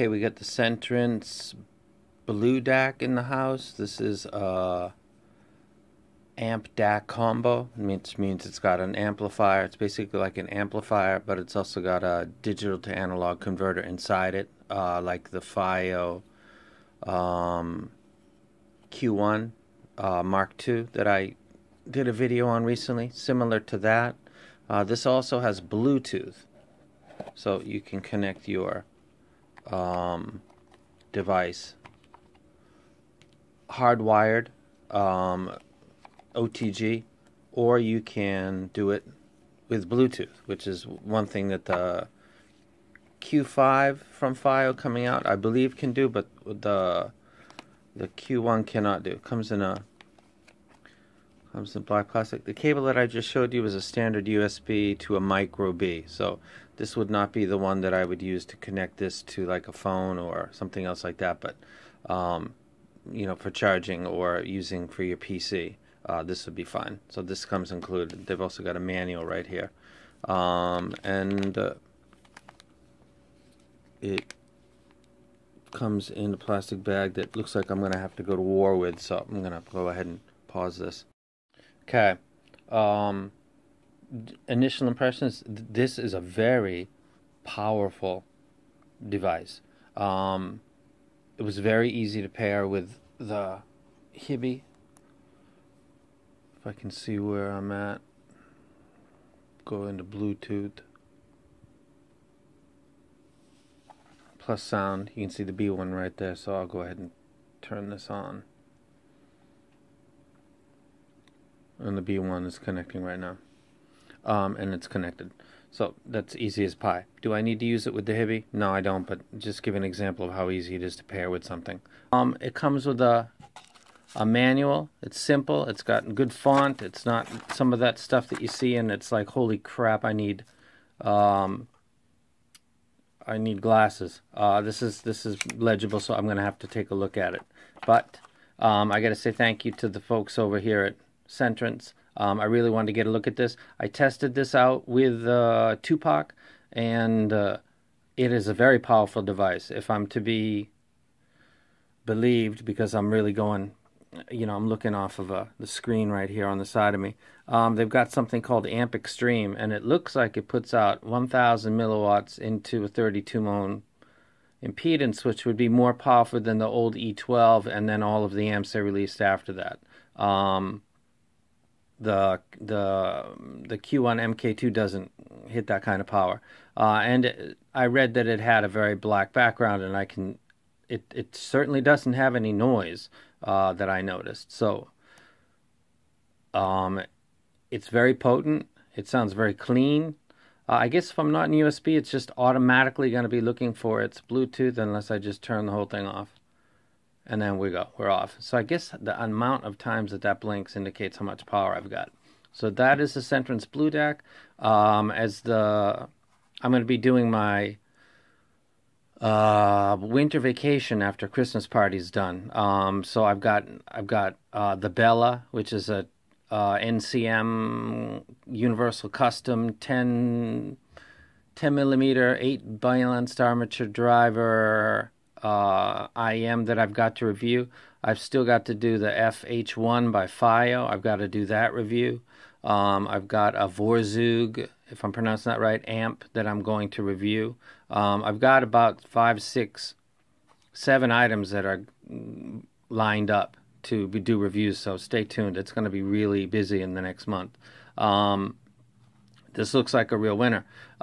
Okay, we got the Centrance Blue DAC in the house. This is a amp DAC combo. It means it's got an amplifier. It's basically like an amplifier, but it's also got a digital to analog converter inside it, like the FiiO Q1 Mark II that I did a video on recently. Similar to that, this also has Bluetooth, so you can connect your device hardwired OTG, or you can do it with Bluetooth, which is one thing that the Q5 from FiiO coming out I believe can do, but the Q1 cannot do. It comes in black plastic. The cable that I just showed you is a standard USB to a micro B, so this would not be the one that I would use to connect this to like a phone or something else like that, but you know, for charging or using for your PC, this would be fine. So this comes included. They've also got a manual right here, and it comes in a plastic bag that looks like I'm gonna have to go to war with, so I'm gonna go ahead and pause this. Okay, initial impressions. This is a very powerful device. It was very easy to pair with the Hiby. If I can see where I'm at, go into Bluetooth plus sound. You can see the B1 right there, so I'll go ahead and turn this on. And the B1 is connecting right now. And it's connected. So that's easy as pie. Do I need to use it with the Hiby? No, I don't, but just give an example of how easy it is to pair with something. It comes with a manual. It's simple. It's got good font. It's not some of that stuff that you see and it's like, holy crap, I need glasses. This is legible, so I'm going to have to take a look at it. But I got to say thank you to the folks over here at Centrance. I really wanted to get a look at this. I tested this out with Tupac, and it is a very powerful device, if I'm to be believed, because I'm really going, you know, I'm looking off of the screen right here on the side of me. They've got something called Amp Extreme, and it looks like it puts out 1,000 milliwatts into a 32 ohm impedance, which would be more powerful than the old E12 and then all of the amps they released after that. The Q1 MK2 doesn't hit that kind of power, and I read that it had a very black background, and it certainly doesn't have any noise that I noticed. So it's very potent. It sounds very clean. I guess if I'm not in USB, it's just automatically going to be looking for its Bluetooth unless I just turn the whole thing off. And then we're off. So I guess the amount of times that blinks indicates how much power I've got. So that is the Centrance BlueDAC. I'm going to be doing my winter vacation after Christmas party's done. So I've got the Bella, which is a NCM Universal Custom 10 millimeter 8 balanced armature driver. IM that I've got to review. I've still got to do the FH1 by FiiO. I've got to do that review. I've got a Vorzug, if I'm pronouncing that right, amp that I'm going to review. I've got about 5, 6, 7 items that are lined up to do reviews, so stay tuned. It's going to be really busy in the next month. This looks like a real winner.